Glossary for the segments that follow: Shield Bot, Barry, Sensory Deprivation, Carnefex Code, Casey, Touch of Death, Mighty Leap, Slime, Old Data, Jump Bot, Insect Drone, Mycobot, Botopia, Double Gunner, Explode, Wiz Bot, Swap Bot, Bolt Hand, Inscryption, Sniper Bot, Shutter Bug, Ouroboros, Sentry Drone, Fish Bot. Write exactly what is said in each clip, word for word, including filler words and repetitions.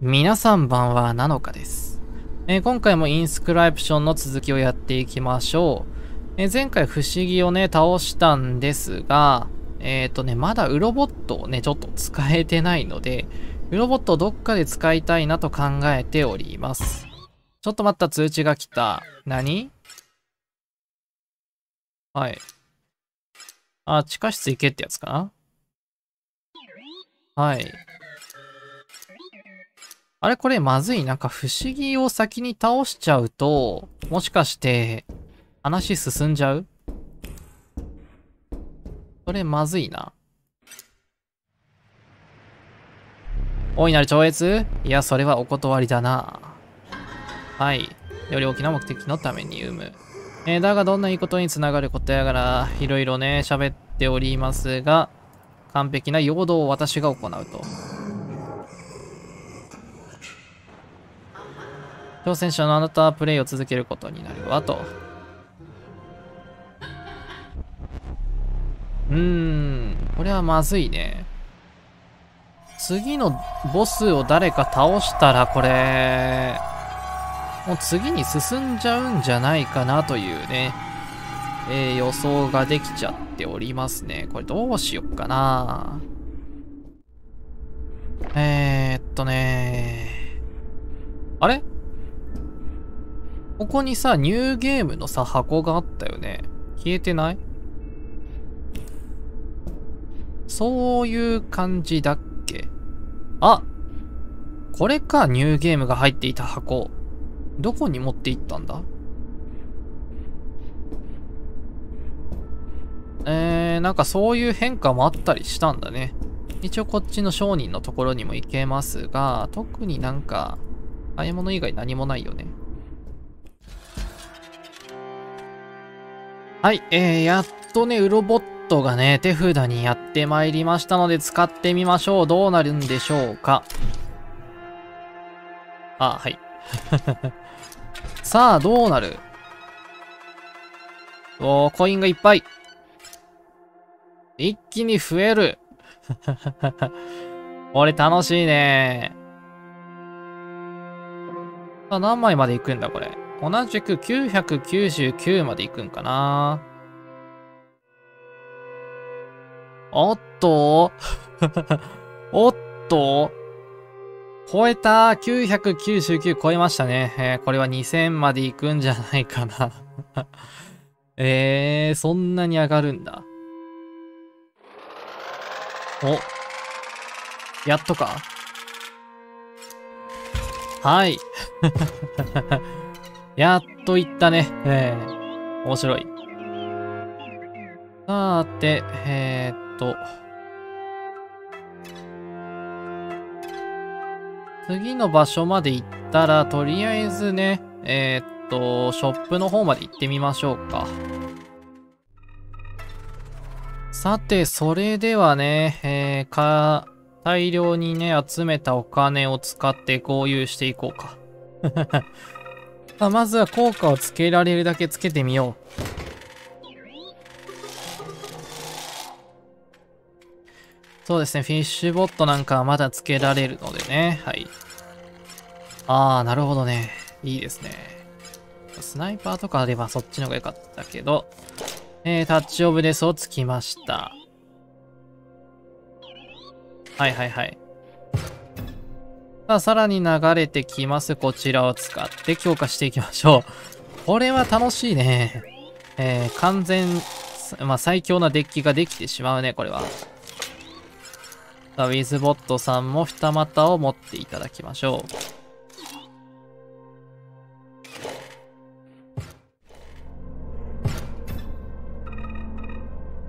皆さんばんは、なのかです、えー。今回もインスクライプションの続きをやっていきましょう。えー、前回不思議をね、倒したんですが、えっとね、まだウロボットをね、ちょっと使えてないので、ウロボットをどっかで使いたいなと考えております。ちょっと待った、通知が来た。何？はい。あ、地下室行けってやつかな？はい。あれこれまずい。なんか不思議を先に倒しちゃうと、もしかして、話進んじゃう？それまずいな。大いなる超越？いや、それはお断りだな。はい。より大きな目的のために生む。えー、だがどんないいことにつながることやら、いろいろね、喋っておりますが、完璧な陽動を私が行うと。挑戦者のあなたはプレイを続けることになるわと。うーん、これはまずいね。次のボスを誰か倒したらこれ、もう次に進んじゃうんじゃないかなというね、えー、予想ができちゃっておりますね。これどうしよっかな。えーっとねー。あれ？ここにさ、ニューゲームのさ、箱があったよね。消えてない？そういう感じだっけ？あ！これか、ニューゲームが入っていた箱。どこに持っていったんだ？えー、なんかそういう変化もあったりしたんだね。一応こっちの商人のところにも行けますが、特になんか、買い物以外何もないよね。はい、えー、やっとね、ウロボットがね、手札にやってまいりましたので、使ってみましょう。どうなるんでしょうか。あ、はい。さあ、どうなる？おー、コインがいっぱい。一気に増える。これ楽しいね。さあ、何枚までいくんだ、これ。同じくきゅうひゃくきゅうじゅうきゅうまでいくんかな。おっとおっと超えた !きゅうひゃくきゅうじゅうきゅう 超えましたね。えー、これはにせんまでいくんじゃないかな。えー、そんなに上がるんだ。お、やっとか。はい。やっといったね。えー、面白い。さーて、えー、っと。次の場所まで行ったら、とりあえずね、えー、っと、ショップの方まで行ってみましょうか。さて、それではね、えー、か、大量にね、集めたお金を使って豪遊していこうか。まあ、まずは効果をつけられるだけつけてみよう。そうですね、フィッシュボットなんかはまだつけられるのでね。はい。ああ、なるほどね。いいですね。スナイパーとかあればそっちの方が良かったけど、えー、タッチオブデスをつきました。はいはいはい。さあ、さらに流れてきます。こちらを使って強化していきましょう。これは楽しいね。えー、完全、まあ、最強なデッキができてしまうね、これは。さあ、ウィズボットさんも二股を持っていただきましょう。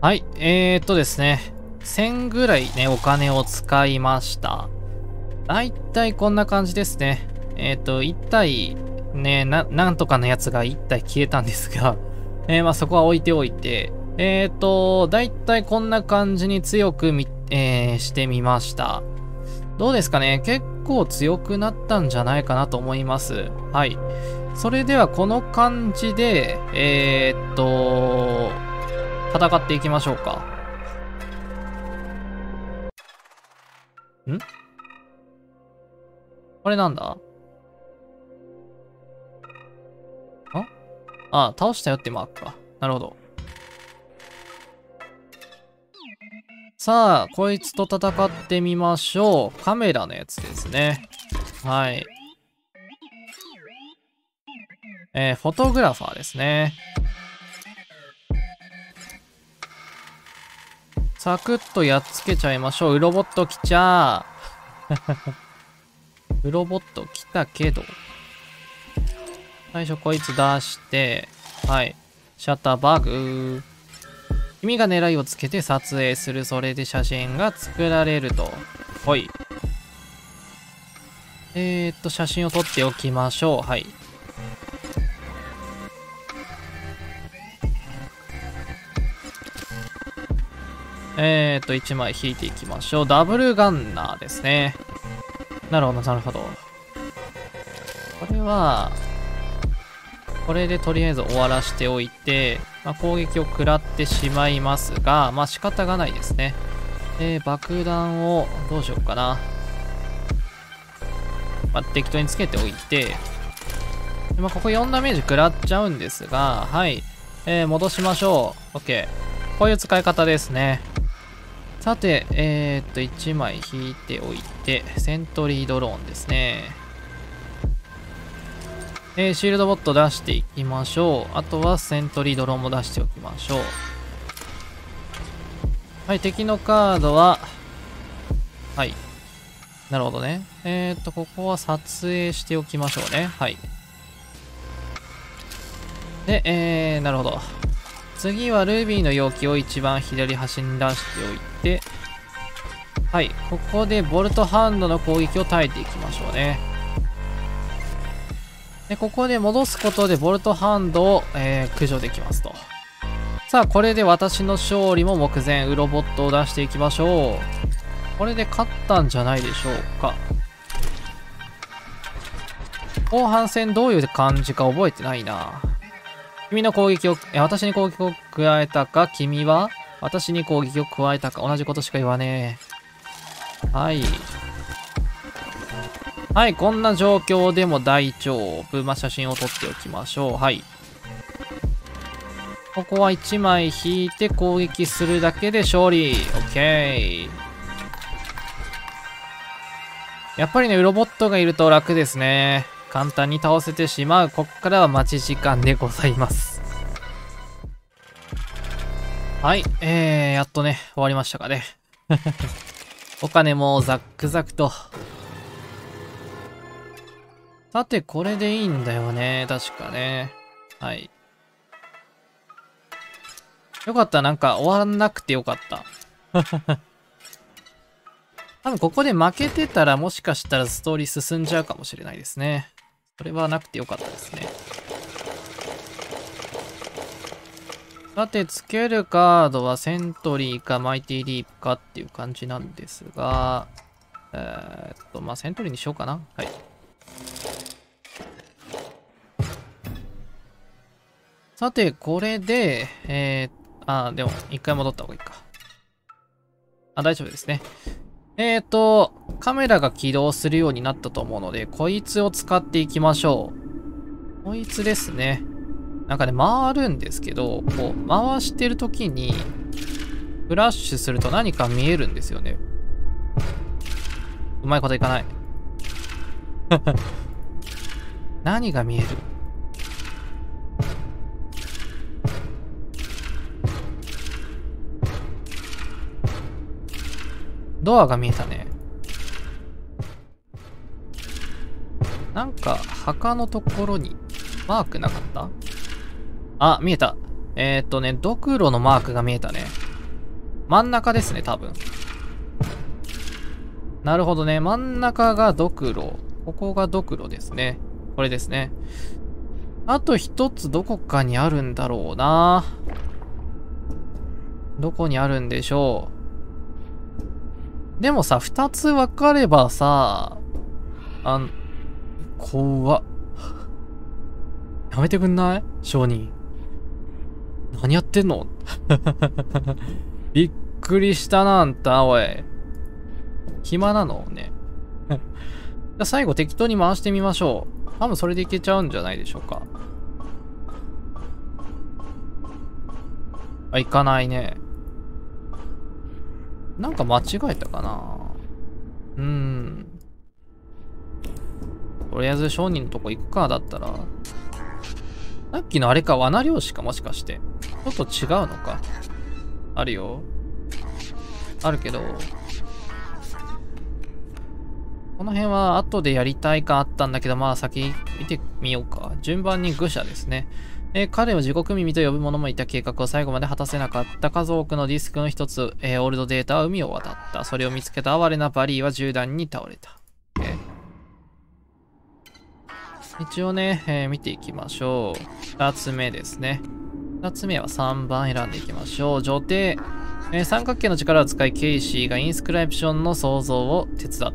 はい、えーっとですね。せんぐらいね、お金を使いました。だいたいこんな感じですね。えっと、いち体ね、な、なんとかのやつがいち体消えたんですが、えー、まあそこは置いておいて、えっと、だいたいこんな感じに強くみ、えー、してみました。どうですかね？結構強くなったんじゃないかなと思います。はい。それではこの感じで、えー、っと、戦っていきましょうか。ん？ここれなんだ？ん？ああ、倒したよってマークか。なるほど。さあ、こいつと戦ってみましょう。カメラのやつですね。はい。えー、フォトグラファーですね。サクッとやっつけちゃいましょう。ウロボット来ちゃー。ウロボット来たけど。最初こいつ出して、はい。シャッターバグ。君が狙いをつけて撮影する。それで写真が作られると。ほい。えー、っと、写真を撮っておきましょう。はい。えーっと、いちまい引いていきましょう。ダブルガンナーですね。なるほど、なるほど。これは、これでとりあえず終わらしておいて、まあ、攻撃を食らってしまいますが、まあ仕方がないですね。えー、爆弾をどうしようかな。まあ、適当につけておいて、まあ、ここよんダメージ食らっちゃうんですが、はい。えー、戻しましょう。OK。こういう使い方ですね。さて、えー、っと、いちまい引いておいて、セントリードローンですね。えー、シールドボット出していきましょう。あとはセントリードローンも出しておきましょう。はい、敵のカードは、はい。なるほどね。えー、っと、ここは撮影しておきましょうね。はい。で、えー、なるほど。次はルビーの容器を一番左端に出しておいて、はい、ここでボルトハンドの攻撃を耐えていきましょうね。で、ここで戻すことでボルトハンドを、えー、駆除できますと。さあ、これで私の勝利も目前、ウロボットを出していきましょう。これで勝ったんじゃないでしょうか。後半戦どういう感じか覚えてないな。君の攻撃を、え、私に攻撃を加えたか、君は私に攻撃を加えたか、同じことしか言わねえ。はい。はい、こんな状況でも大丈夫。まあ、写真を撮っておきましょう。はい。ここはいちまい引いて攻撃するだけで勝利。OK。やっぱりね、ウロボットがいると楽ですね。簡単に倒せてしまう。こっからは待ち時間でございます。はい。えー、やっとね、終わりましたかね。お金もザックザクと。さて、これでいいんだよね。確かね。はい。よかった。なんか終わらなくてよかった。多分ここで負けてたら、もしかしたらストーリー進んじゃうかもしれないですね。それはなくてよかったですね。さて、つけるカードはセントリーかマイティリープかっていう感じなんですが、えー、っと、まあ、セントリーにしようかな。はい。さて、これで、えー、あ、でも、一回戻った方がいいか。あ、大丈夫ですね。えーと、カメラが起動するようになったと思うので、こいつを使っていきましょう。こいつですね。なんかね、回るんですけど、こう、回してるときに、フラッシュすると何か見えるんですよね。うまいこといかない。何が見える？ドアが見えたね。なんか墓のところにマークなかった？あ、見えた。えー、っとね、ドクロのマークが見えたね。真ん中ですね、多分。なるほどね。真ん中がドクロ。ここがドクロですね。これですね。あと一つどこかにあるんだろうな。どこにあるんでしょう。でもさ、二つ分かればさ、あん、怖っ。やめてくんない？証人。何やってんの？びっくりしたな、あんた、おい。暇なのね。ゃあ最後適当に回してみましょう。多分それでいけちゃうんじゃないでしょうか。あ、いかないね。なんか間違えたかな。うーん。とりあえず商人のとこ行くか、だったら。さっきのあれか、罠漁師か、もしかして。ちょっと違うのか。あるよ。あるけど。この辺は後でやりたい感あったんだけど、まあ先見てみようか。順番に愚者ですね。えー、彼を地獄耳と呼ぶ者もいた。計画を最後まで果たせなかった数多くのディスクの一つ、えー、オールドデータは海を渡った。それを見つけた哀れなバリーは銃弾に倒れた。えー、一応ね、えー、見ていきましょう。二つ目ですね。二つ目はさんばん選んでいきましょう。女帝、えー、三角形の力を使い、ケイシーがインスクライプションの創造を手伝った。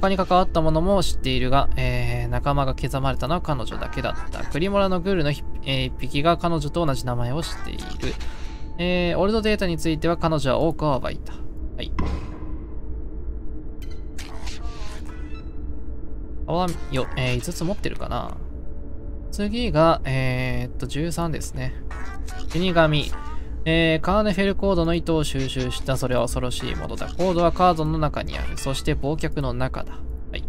他に関わったものも知っているが、えー、仲間が刻まれたのは彼女だけだった。クリモラのグールの一、えー、匹が彼女と同じ名前をしている。えー、オールドデータについては彼女は多くを暴いた。はい。あよ、えー、いつつ持ってるかな。次が、えー、っと、じゅうさんですね。死神。えー、カーネフェルコードの糸を収集した。それは恐ろしいものだ。コードはカードの中にある。そして忘却の中だ。はい。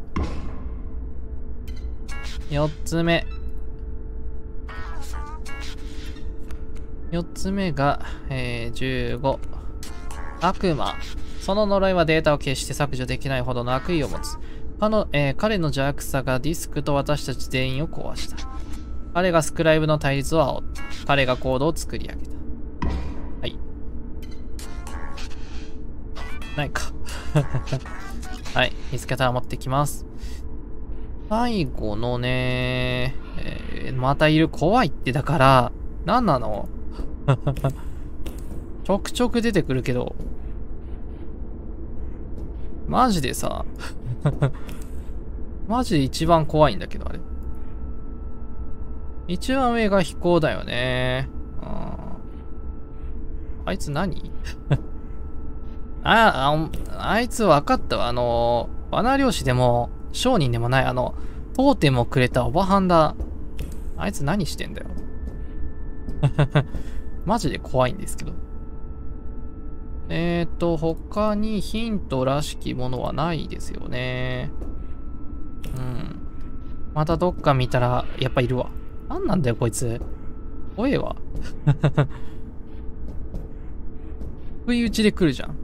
よっつめ。よっつめが、えー、じゅうご。悪魔。その呪いはデータを決して削除できないほどの悪意を持つ。かの、えー、彼の邪悪さがディスクと私たち全員を壊した。彼がスクライブの対立を煽った。彼がコードを作り上げた。ないか。はい。見つけたら持ってきます。最後のね、えー、またいる。怖いって、だから、何なのちょくちょく出てくるけど。マジでさ。マジで一番怖いんだけど、あれ。一番上が飛行だよね。あ, あいつ何あ, あ, あいつ分かったわ。あの、罠漁師でも、商人でもない、あの、トーテムをくれたおばはんだ。あいつ何してんだよ。マジで怖いんですけど。えっと、他にヒントらしきものはないですよね。うん。またどっか見たら、やっぱいるわ。なんなんだよ、こいつ。怖えわ。不意打ちで来るじゃん。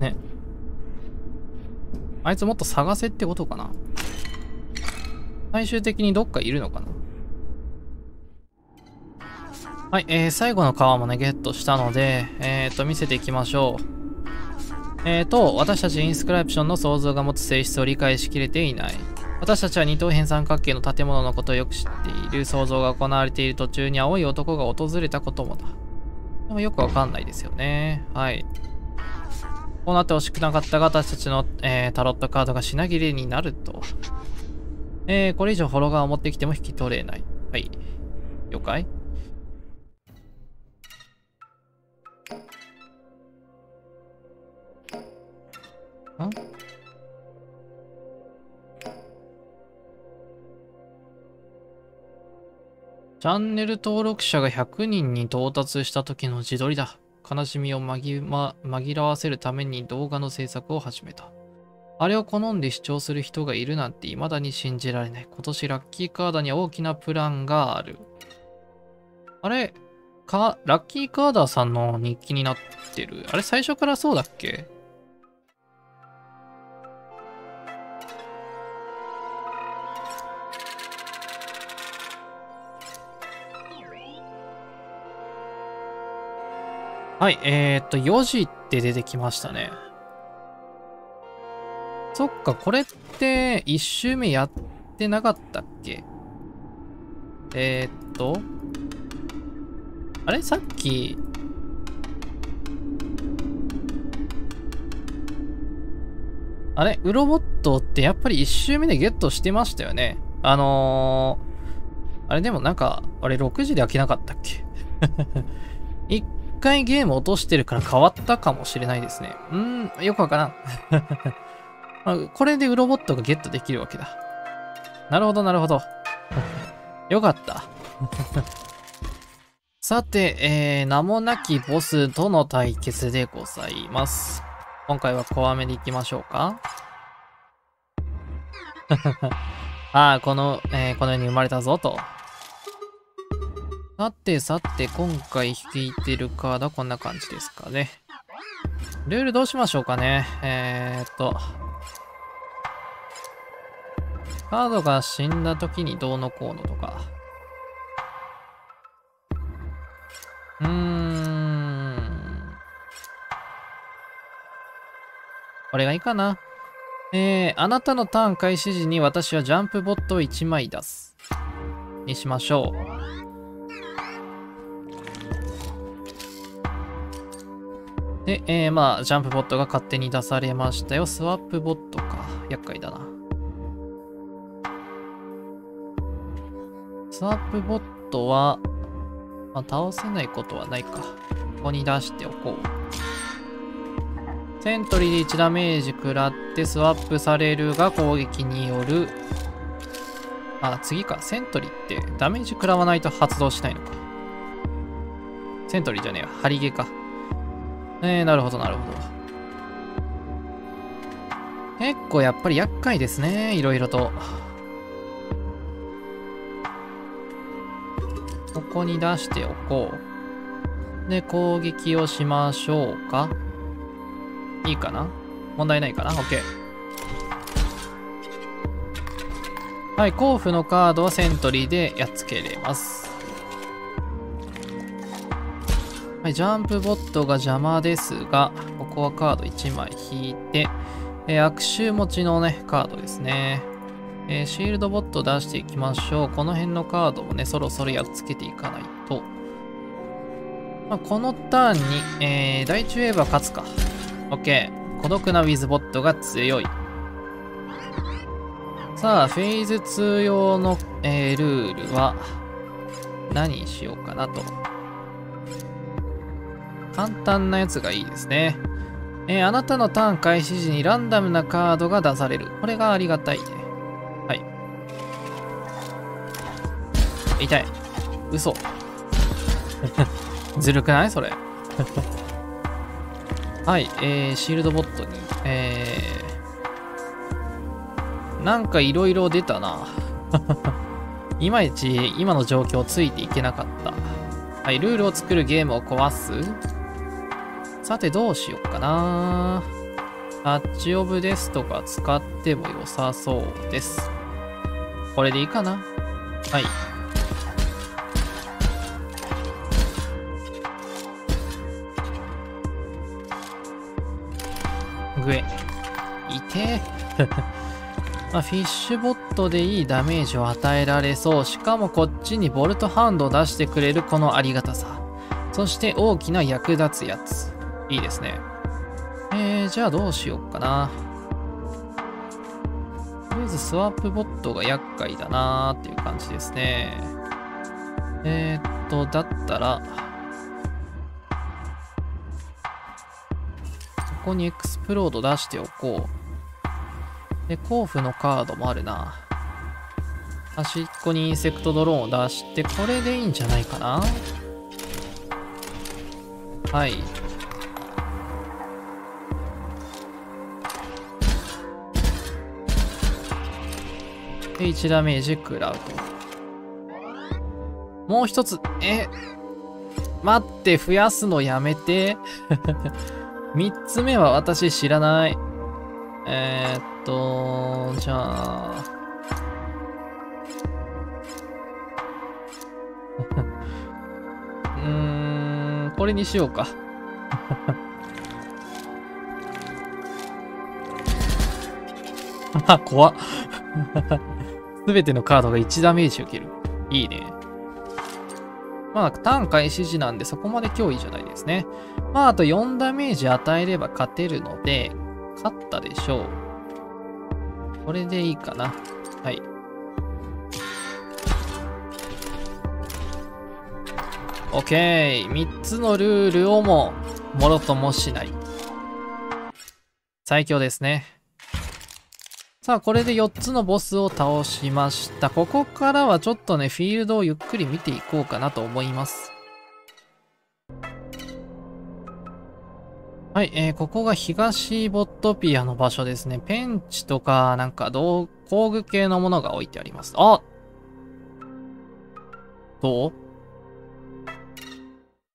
ね、あいつもっと探せってことかな。最終的にどっかいるのかな。はい、えー、最後の川もね、ゲットしたので、えーと、見せていきましょう。えーと、私たちインスクライプションの想像が持つ性質を理解しきれていない。私たちは二等辺三角形の建物のことをよく知っている。想像が行われている途中に青い男が訪れたこともだ。でもよくわかんないですよね。はい。こうなって欲しくなかったが、私たちの、えー、タロットカードが品切れになると。えー、これ以上フォロガーを持ってきても引き取れない。はい。了解。ん？チャンネル登録者がひゃくにんに到達した時の自撮りだ。悲しみを紛、ま、紛らわせるために動画の制作を始めた。あれを好んで視聴する人がいるなんて未だに信じられない。今年ラッキーカーダに大きなプランがある。あれか、ラッキーカーダさんの日記になってる。あれ最初からそうだっけ？はい、えー、っと、よじって出てきましたね。そっか、これっていち周目やってなかったっけ？えー、っと、あれさっき、あれウロボットってやっぱりいち周目でゲットしてましたよね。あのー、あれでもなんか、あれろくじで飽きなかったっけ？一回ゲーム落としてるから変わったかもしれないですね。うーん、よくわからん。あ、これでウロボットがゲットできるわけだ。なるほど、なるほど。よかった。さて、えー、名もなきボスとの対決でございます。今回は小雨でいきましょうか。ああ、この、えー、この世に生まれたぞと。さてさて、今回引いてるカードはこんな感じですかね。ルールどうしましょうかね。えー、っと。カードが死んだ時にどうのこうのとか。うーん。これがいいかな。えー、あなたのターン開始時に私はジャンプボットをいちまい出す。にしましょう。で、えー、まあ、ジャンプボットが勝手に出されましたよ。スワップボットか。厄介だな。スワップボットは、まあ、倒せないことはないか。ここに出しておこう。セントリーでいちダメージ食らってスワップされるが攻撃による。あ、次か。セントリーってダメージ食らわないと発動しないのか。セントリーじゃねえよ。ハリゲか。えー、なるほど、なるほど。結構やっぱり厄介ですね、いろいろと。ここに出しておこう。で、攻撃をしましょうか。いいかな？問題ないかな？ OK。はい、交付のカードはセントリーでやっつけれます。はい、ジャンプボットが邪魔ですが、ここはカードいちまい引いて、えー、悪臭持ちのね、カードですね。えー、シールドボット出していきましょう。この辺のカードもね、そろそろやっつけていかないと。まあ、このターンに、えー、大中エヴァ勝つか。OK。孤独なウィズボットが強い。さあ、フェーズに用の、えー、ルールは、何にしようかなと。簡単なやつがいいですね。えー、あなたのターン開始時にランダムなカードが出される。これがありがたいね。はい。痛い。嘘。ずるくないそれ。はい、えー、シールドボットに。えー、なんかいろいろ出たな。いまいち今の状況ついていけなかった。はい、ルールを作るゲームを壊す。さて、どうしようかな。タッチオブデスとか使っても良さそうです。これでいいかな？はい。グエ。痛え。まあ、フィッシュボットでいいダメージを与えられそう。しかもこっちにボルトハンドを出してくれるこのありがたさ。そして大きな役立つやつ。いいですね。えー、じゃあどうしようかな。とりあえずスワップボットが厄介だなーっていう感じですね。えーっと、だったら、ここにエクスプロード出しておこう。で、交付のカードもあるな。端っこにインセクトドローンを出して、これでいいんじゃないかな？はい。で、いちダメージ食らうと。もう一つ、え、待って、増やすのやめて。みっつめは私知らない。えー、えっと、じゃあ。うーん、これにしようか。あ、怖っ。すべてのカードがいちダメージ受ける。いいね。まあ、ターン開始時なんでそこまで脅威じゃないですね。まあ、あとよんダメージ与えれば勝てるので、勝ったでしょう。これでいいかな。はい。OK。みっつのルールをも、もろともしない。最強ですね。さあ、これでよっつのボスを倒しました。ここからはちょっとね、フィールドをゆっくり見ていこうかなと思います。はい、えー、ここが東ボットピアの場所ですね。ペンチとか、なんか道工具系のものが置いてあります。あ！どう？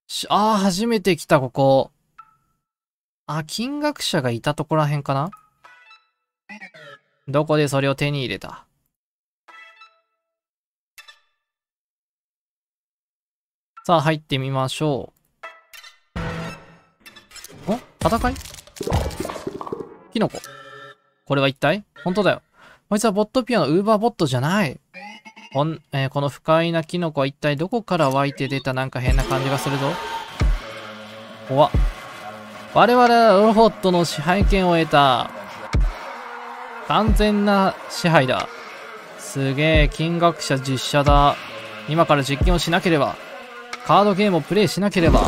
し、あー、初めて来た、ここ。あ、金額者がいたとこらへんかな？どこでそれを手に入れた？さあ、入ってみましょう。お、戦い？キノコ。これは一体？本当だよ。こいつはボットピアのウーバーボットじゃない。こん、えー、この不快なキノコは一体どこから湧いて出たなんか変な感じがするぞ。怖っ。我々はロボットの支配権を得た。完全な支配だ。すげえ、金額者実写だ。今から実験をしなければ。カードゲームをプレイしなければ。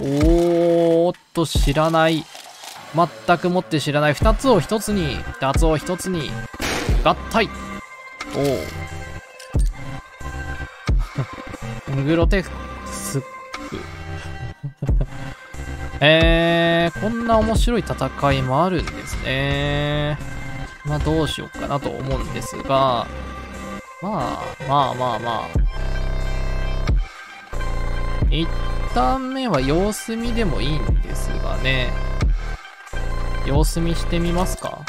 おーっと、知らない。全くもって知らない。二つを一つに、二つを一つに、合体。おー。グロテクスック。えー、こんな面白い戦いもあるんですね。まあ、どうしようかなと思うんですが、まあ、まあまあまあ。一段目は様子見でもいいんですがね。様子見してみますか。は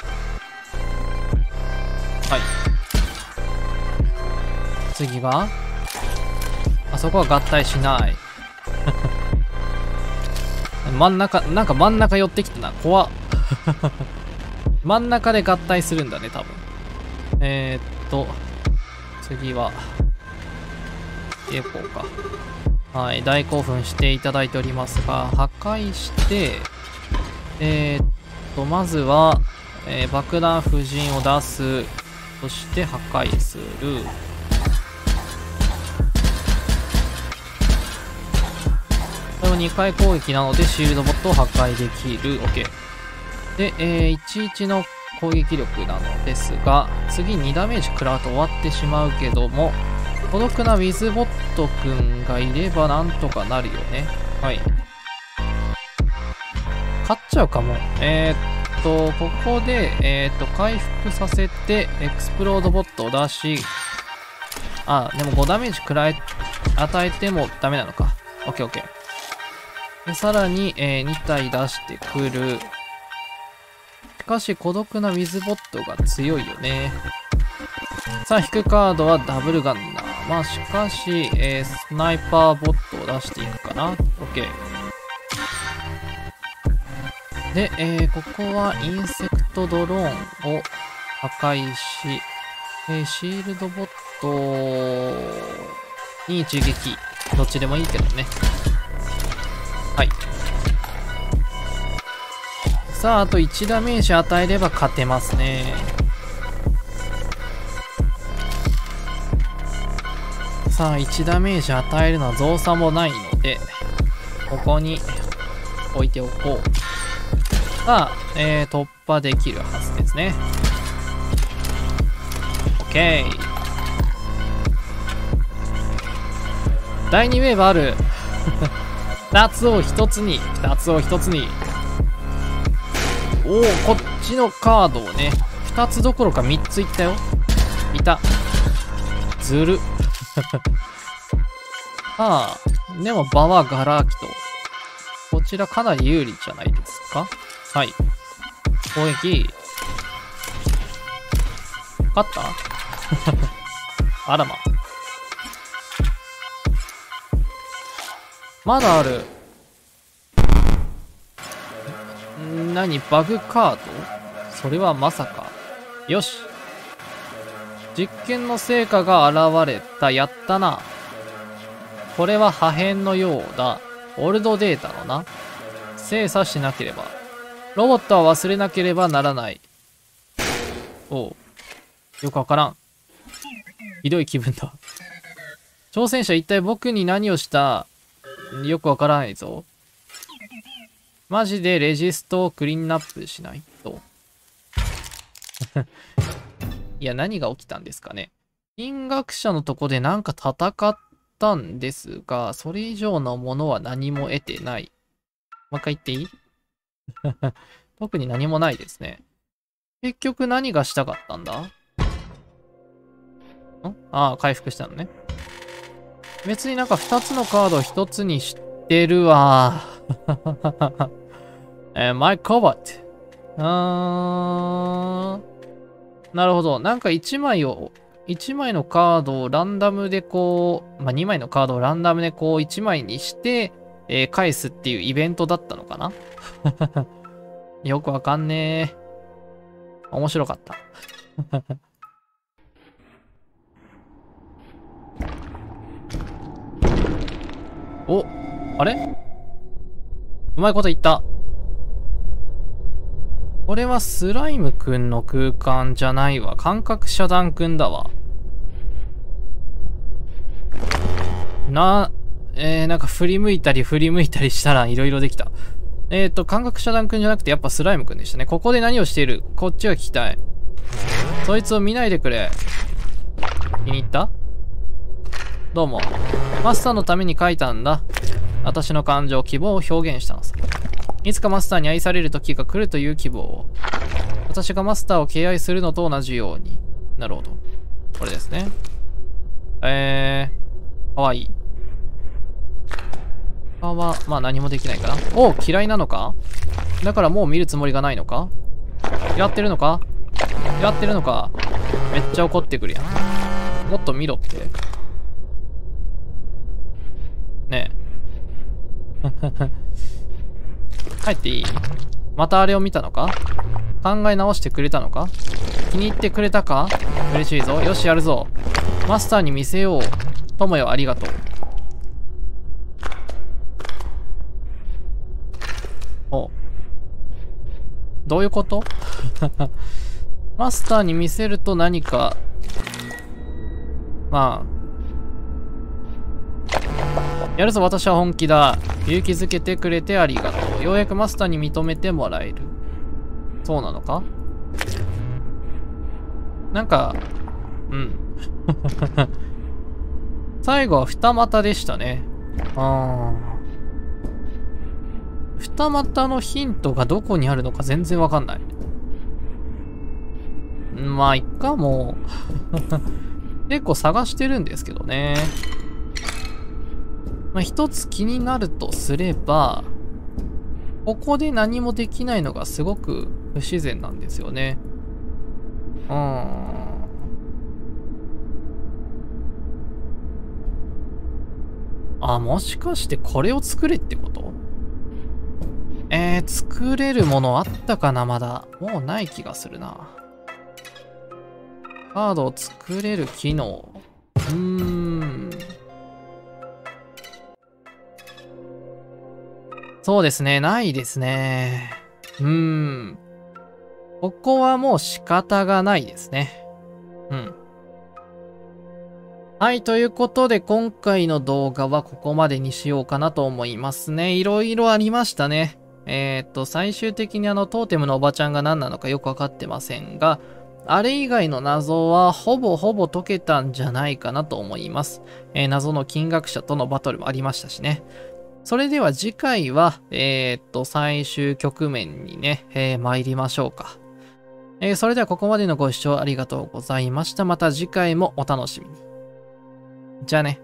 い。次があそこは合体しない。真ん中、なんか真ん中寄ってきたな。怖っ。真ん中で合体するんだね、多分。えー、っと、次は、エコーか。はい、大興奮していただいておりますが、破壊して、えー、っと、まずは、えー、爆弾布陣を出す。そして破壊する。これもにかい攻撃なので、シールドボットを破壊できる。OK。で、えー、じゅういちの攻撃力なのですが、次にダメージ食らうと終わってしまうけども、孤独なウィズボットくんがいればなんとかなるよね。はい。勝っちゃうかも。えー、っと、ここで、えー、っと、回復させて、エクスプロードボットを出し、あ、でもごダメージ食らえ、与えてもダメなのか。OK、OK。で、さらに、えー、に体出してくる。しかし、孤独なウィズボットが強いよね。さあ、引くカードはダブルガンダー。まあ、しかし、えー、スナイパーボットを出していくかな。OK。で、えー、ここはインセクトドローンを破壊し、えー、シールドボットに一撃。どっちでもいいけどね。はい。さあ、あといちダメージ与えれば勝てますね。さあ、いちダメージ与えるのは造作もないので、ここに置いておこう。さあ、えー、突破できるはずですね。OK。だいにウェーブある。ふたつをひとつに、ふたつをひとつに。おお、こっちのカードをね、ふたつどころかみっついったよ。いた。ずる。ああ、でも場はガラ空きと。こちらかなり有利じゃないですか。はい。攻撃。勝った？あらま。まだある。ん、何？バグカード？それはまさか。よし。実験の成果が現れた。やったな。これは破片のようだ。オールドデータのな。精査しなければ。ロボットは忘れなければならない。おう。よくわからん。ひどい気分だ。挑戦者一体僕に何をした？よくわからないぞ。マジでレジストをクリーンアップしないと。いや、何が起きたんですかね。金学者のとこでなんか戦ったんですが、それ以上のものは何も得てない。もう一回言っていい？特に何もないですね。結局何がしたかったんだ？ん？ああ、回復したのね。別になんかふたつのカードをひとつにしてるわ。えー、マイコバット。あー。なるほど。なんかいちまいを、いちまいのカードをランダムでこう、まあ、にまいのカードをランダムでこういちまいにして、えー、返すっていうイベントだったのかな？よくわかんねえ。面白かった。お、あれ？うまいこと言った。これはスライムくんの空間じゃないわ。感覚遮断くんだわ。な、えー、なんか振り向いたり振り向いたりしたらいろいろできた。えっと、感覚遮断くんじゃなくて、やっぱスライムくんでしたね。ここで何をしている？こっちが聞きたい。そいつを見ないでくれ。気に入った？どうも。マスターのために書いたんだ。私の感情、希望を表現したのさ。いつかマスターに愛される時が来るという希望を。私がマスターを敬愛するのと同じように。なるほど。これですね。えー、かわいい。他は、まあ何もできないかな。おう、嫌いなのか？だからもう見るつもりがないのか？嫌ってるのか？嫌ってるのか？めっちゃ怒ってくるやん。もっと見ろって。ねえ。帰っていい？またあれを見たのか？考え直してくれたのか？気に入ってくれたか？嬉しいぞ。よし、やるぞ。マスターに見せよう。友よ、ありがとう。お、どういうこと？マスターに見せると何か、まあ、やるぞ、私は本気だ。勇気づけてくれてありがとう。ようやくマスターに認めてもらえる。そうなのか？なんか、うん。最後は二股でしたね。あー。二股のヒントがどこにあるのか全然わかんない。まあ、いっか、もう。結構探してるんですけどね。まあ、一つ気になるとすれば、ここで何もできないのがすごく不自然なんですよね。うーん。あ、もしかしてこれを作れってこと？えー、作れるものあったかな、まだ。もうない気がするな。カードを作れる機能。うーん。そうですね、ないですね。うーん。ここはもう仕方がないですね。うん。はい、ということで今回の動画はここまでにしようかなと思いますね。いろいろありましたね。えー、っと、最終的にあのトーテムのおばちゃんが何なのかよくわかってませんが、あれ以外の謎はほぼほぼ解けたんじゃないかなと思います。えー、謎の金学者とのバトルもありましたしね。それでは次回は、えー、っと、最終局面にね、えー、参りましょうか。えー、それではここまでのご視聴ありがとうございました。また次回もお楽しみに。じゃあね。